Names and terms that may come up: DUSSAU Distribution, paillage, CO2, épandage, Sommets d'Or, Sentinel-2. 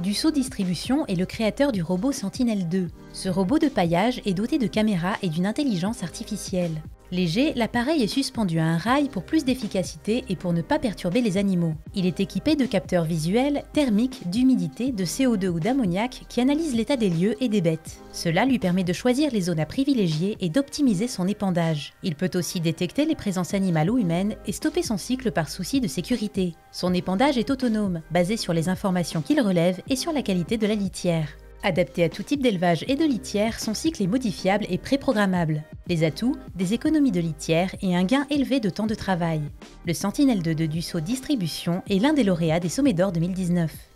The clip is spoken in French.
DUSSAU Distribution est le créateur du robot Sentinel-2. Ce robot de paillage est doté de caméras et d'une intelligence artificielle. Léger, l'appareil est suspendu à un rail pour plus d'efficacité et pour ne pas perturber les animaux. Il est équipé de capteurs visuels, thermiques, d'humidité, de CO2 ou d'ammoniac qui analysent l'état des lieux et des bêtes. Cela lui permet de choisir les zones à privilégier et d'optimiser son épandage. Il peut aussi détecter les présences animales ou humaines et stopper son cycle par souci de sécurité. Son épandage est autonome, basé sur les informations qu'il relève et sur la qualité de la litière. Adapté à tout type d'élevage et de litière, son cycle est modifiable et préprogrammable. Les atouts, des économies de litière et un gain élevé de temps de travail. Le Sentinel-2 de DUSSAU Distribution est l'un des lauréats des Sommets d'Or 2019.